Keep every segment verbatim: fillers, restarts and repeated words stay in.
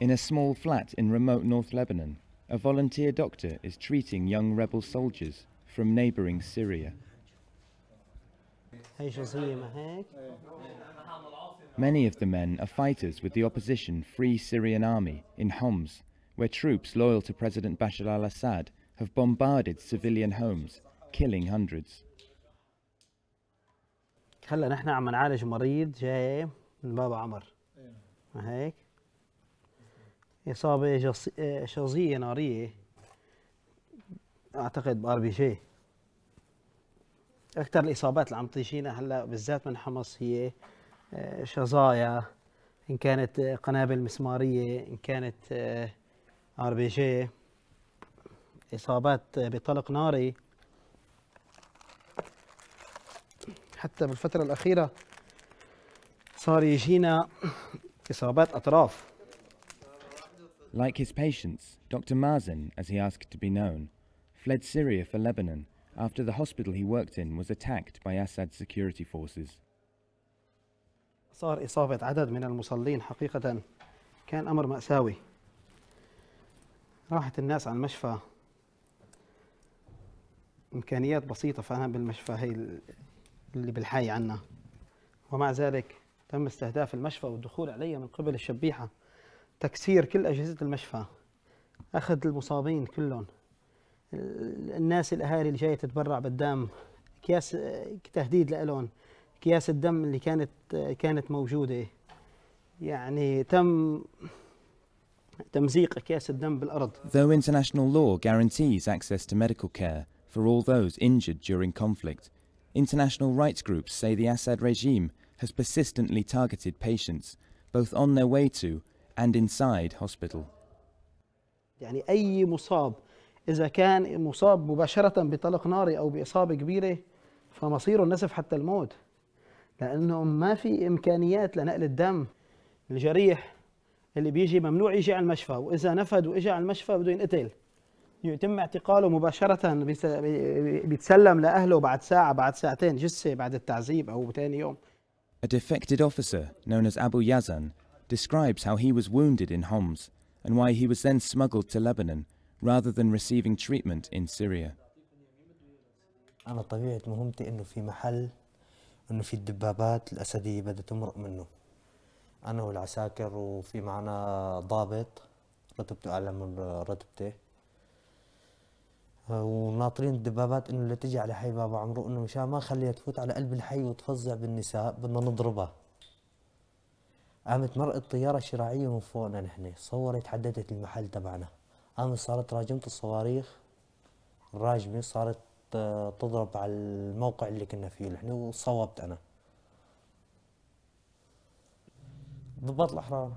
In a small flat in remote North Lebanon, a volunteer doctor is treating young rebel soldiers from neighbouring Syria. Many of the men are fighters with the opposition Free Syrian Army in Homs, where troops loyal to President Bashar al-Assad have bombarded civilian homes, killing hundreds. إصابة شظية نارية أعتقد بآر بي جي. أكثر الإصابات اللي عم تجينا هلا بالذات من حمص هي شظايا، إن كانت قنابل مسمارية، إن كانت آر بي جي، إصابات بطلق ناري. حتى بالفترة الأخيرة صار يجينا إصابات أطراف. Like his patients, Doctor Mazen, as he asked to be known, fled Syria for Lebanon after the hospital he worked in was attacked by Assad's security forces. صار إصابة عدد من المصلين حقيقة كان أمر مأساوي. راحت الناس على المشفى. إمكانيات بسيطة فأنا بالمشفى هي اللي بالحي عنا. ومع ذلك تم استهداف المشفى والدخول عليه من قبل الشبيحة. تكسير كل أجهزة المشفى، أخذ المصابين كلهم، الناس الأهالي اللي جاية تتبرع بالدم، أكياس تهديد لألون، أكياس الدم اللي كانت كانت موجودة، يعني تم تمزيق أكياس الدم بالأرض. Though international law guarantees access to medical care for all those injured during conflict, international rights groups say the Assad regime has persistently targeted patients, both on their way to and inside hospital. يعني أي مصاب إذا كان مصاب مباشرة بطلق ناري أو بإصابة كبيرة فمصيره النزف حتى الموت، لأنه ما في إمكانيات لنقل الدم. الجريح اللي بيجي ممنوع يجي على المشفى، وإذا نفد وإجى على المشفى بده ينقتل، يتم اعتقاله مباشرة، بيتسلم لأهله بعد ساعة بعد ساعتين جثة بعد التعذيب أو ثاني يوم. A defected officer known as Abu Yazan describes how he was wounded in Homs and why he was then smuggled to Lebanon rather than receiving treatment in Syria. أنا طبيعة مهمتي إنه في محل إنه في الدبابات الأسدية بدها تمرق منه. أنا والعساكر وفي معنا ضابط رتبته أعلى من رتبته. وناطرين الدبابات إنه اللي تجي على حي بابا عمرو إنه مشان ما خليها تفوت على قلب الحي وتفزع بالنساء بدنا نضربها. قامت مرقت طيارة شراعية من فوقنا نحن، صورت حددت المحل تبعنا، قامت صارت راجمة الصواريخ الراجمة صارت تضرب على الموقع اللي كنا فيه نحن وصوبت أنا. ضباط الأحرار،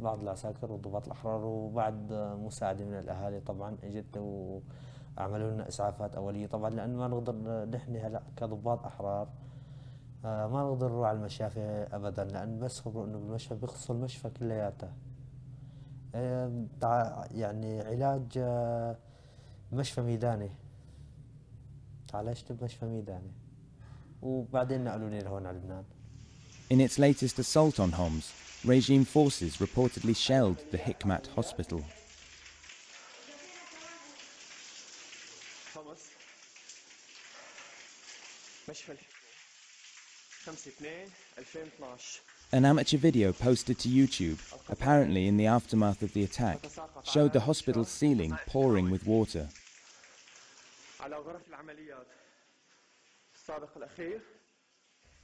بعض العساكر وضباط الأحرار وبعد مساعدة من الأهالي طبعاً إجت وعملوا لنا إسعافات أولية طبعاً، لأن ما نقدر نحن هلا كضباط أحرار ما نقدر نروح على المشافي ابدا، لان بس خبروا انه بالمشفى بيخصوا المشفى كلياتها. يعني علاج مشفى ميداني، تعالجت بمشفى ميداني وبعدين نقلوني لهون على لبنان. In its latest assault on Homs, regime forces reportedly shelled the Hikmat Hospital. An amateur video posted to YouTube, apparently in the aftermath of the attack, showed the hospital's ceiling pouring with water.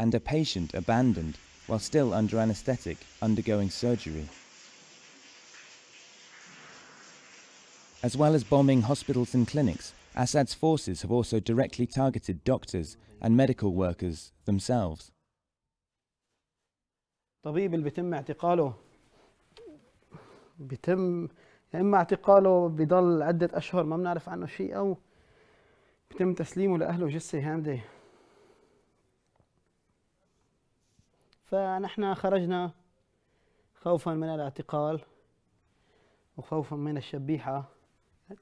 And a patient abandoned, while still under anesthetic, undergoing surgery. As well as bombing hospitals and clinics, Assad's forces have also directly targeted doctors and medical workers themselves. الطبيب اللي بيتم اعتقاله بيتم يا اما اعتقاله بضل عدة اشهر ما بنعرف عنه شيء، او بيتم تسليمه لاهله جثة هامدة. فنحن خرجنا خوفا من الاعتقال وخوفا من الشبيحة،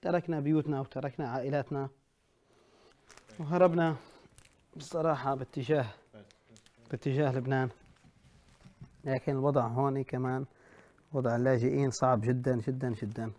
تركنا بيوتنا وتركنا عائلاتنا وهربنا بصراحة باتجاه باتجاه لبنان، لكن الوضع هون كمان وضع اللاجئين صعب جدا جدا جدا.